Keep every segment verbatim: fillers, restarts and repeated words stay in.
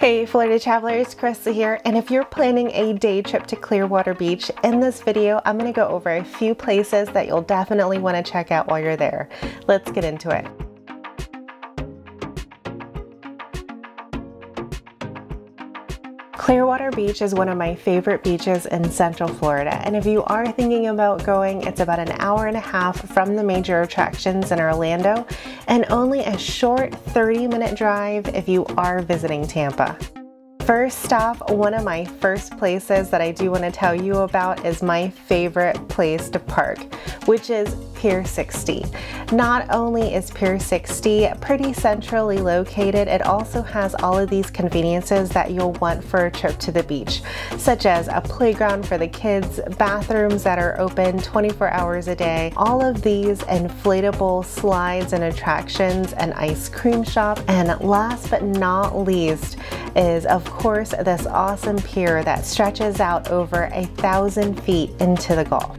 Hey Florida travelers, Krissa here, and if you're planning a day trip to Clearwater Beach, in this video I'm going to go over a few places that you'll definitely want to check out while you're there. Let's get into it. Clearwater Beach is one of my favorite beaches in Central Florida, and if you are thinking about going, it's about an hour and a half from the major attractions in Orlando, and only a short thirty minute drive if you are visiting Tampa. First stop, one of my first places that I do want to tell you about is my favorite place to park, which is Pier sixty. Not only is Pier sixty pretty centrally located, it also has all of these conveniences that you'll want for a trip to the beach, such as a playground for the kids, bathrooms that are open twenty-four hours a day, all of these inflatable slides and attractions, an ice cream shop, and last but not least is, of course, this awesome pier that stretches out over a thousand feet into the Gulf.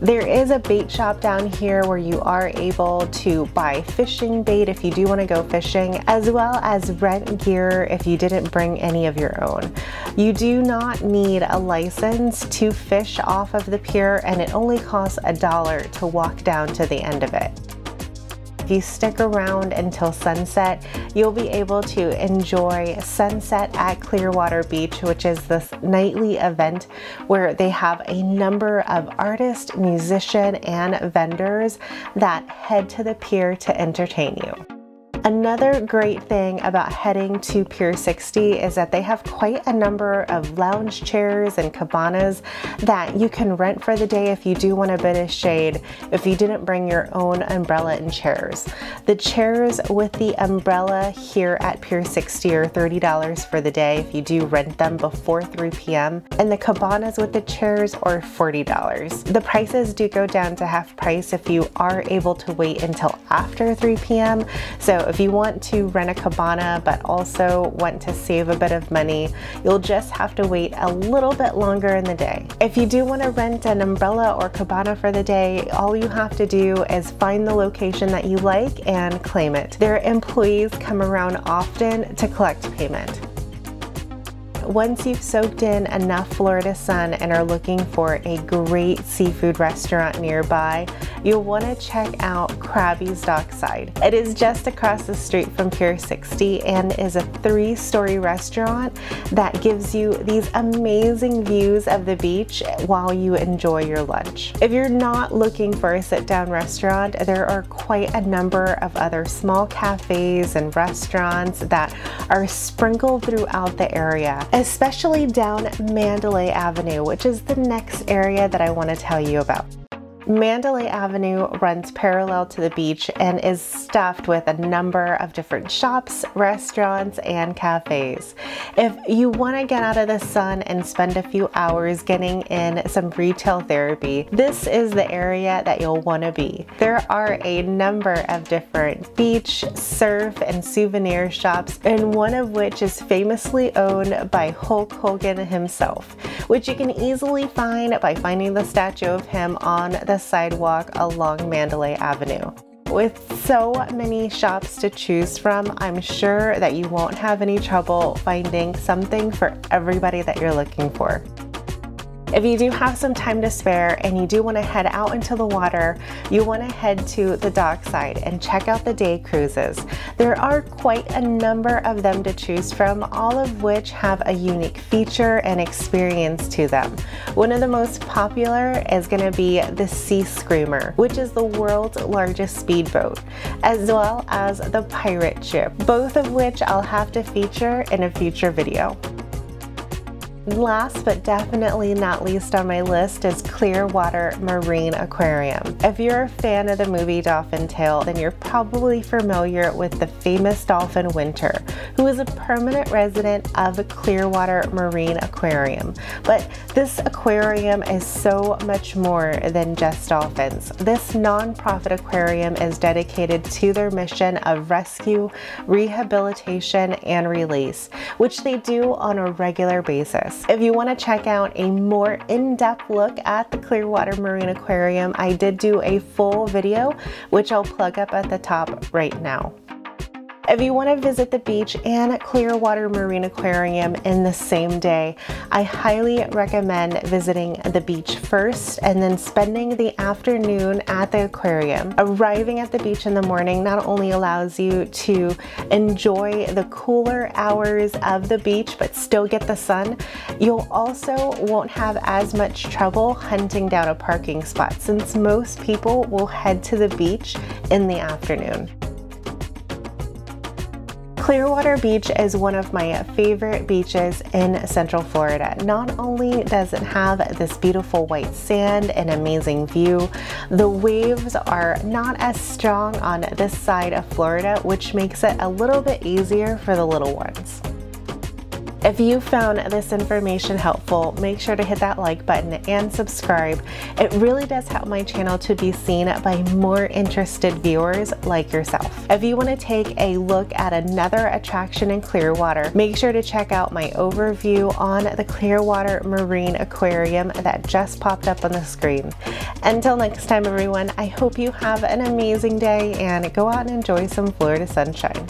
There is a bait shop down here where you are able to buy fishing bait if you do want to go fishing, as well as rent gear if you didn't bring any of your own. You do not need a license to fish off of the pier, and it only costs a dollar to walk down to the end of it. If you stick around until sunset, you'll be able to enjoy Sunset at Clearwater Beach, which is this nightly event where they have a number of artists, musicians, and vendors that head to the pier to entertain you. Another great thing about heading to Pier sixty is that they have quite a number of lounge chairs and cabanas that you can rent for the day if you do want a bit of shade, if you didn't bring your own umbrella and chairs. The chairs with the umbrella here at Pier sixty are thirty dollars for the day if you do rent them before three p m, and the cabanas with the chairs are forty dollars. The prices do go down to half price if you are able to wait until after three p m, so if you want to rent a cabana but also want to save a bit of money, you'll just have to wait a little bit longer in the day. If you do want to rent an umbrella or cabana for the day, all you have to do is find the location that you like and claim it. Their employees come around often to collect payment. Once you've soaked in enough Florida sun and are looking for a great seafood restaurant nearby, you'll want to check out Krabby's Dockside. It is just across the street from Pier sixty and is a three-story restaurant that gives you these amazing views of the beach while you enjoy your lunch. If you're not looking for a sit-down restaurant, there are quite a number of other small cafes and restaurants that are sprinkled throughout the area, especially down Mandalay Avenue, which is the next area that I want to tell you about. Mandalay Avenue runs parallel to the beach and is stuffed with a number of different shops, restaurants, and cafes. If you want to get out of the sun and spend a few hours getting in some retail therapy, this is the area that you'll want to be. There are a number of different beach, surf, and souvenir shops, and one of which is famously owned by Hulk Hogan himself, which you can easily find by finding the statue of him on the sidewalk along Mandalay Avenue. With so many shops to choose from, I'm sure that you won't have any trouble finding something for everybody that you're looking for. If you do have some time to spare and you do want to head out into the water, you want to head to the dockside and check out the day cruises. There are quite a number of them to choose from, all of which have a unique feature and experience to them. One of the most popular is going to be the Sea Screamer, which is the world's largest speedboat, as well as the Pirate Ship, both of which I'll have to feature in a future video. Last but definitely not least on my list is Clearwater Marine Aquarium. If you're a fan of the movie Dolphin Tale, then you're probably familiar with the famous dolphin Winter, who is a permanent resident of Clearwater Marine Aquarium. But this aquarium is so much more than just dolphins. This nonprofit aquarium is dedicated to their mission of rescue, rehabilitation, and release, which they do on a regular basis. If you want to check out a more in-depth look at the Clearwater Marine Aquarium, I did do a full video, which I'll plug up at the top right now. If you want to visit the beach and Clearwater Marine Aquarium in the same day, I highly recommend visiting the beach first and then spending the afternoon at the aquarium. Arriving at the beach in the morning not only allows you to enjoy the cooler hours of the beach but still get the sun, you'll also won't have as much trouble hunting down a parking spot since most people will head to the beach in the afternoon. Clearwater Beach is one of my favorite beaches in Central Florida. Not only does it have this beautiful white sand and amazing view, the waves are not as strong on this side of Florida, which makes it a little bit easier for the little ones. If you found this information helpful, make sure to hit that like button and subscribe. It really does help my channel to be seen by more interested viewers like yourself. If you want to take a look at another attraction in Clearwater, make sure to check out my overview on the Clearwater Marine Aquarium that just popped up on the screen. Until next time, everyone, I hope you have an amazing day and go out and enjoy some Florida sunshine.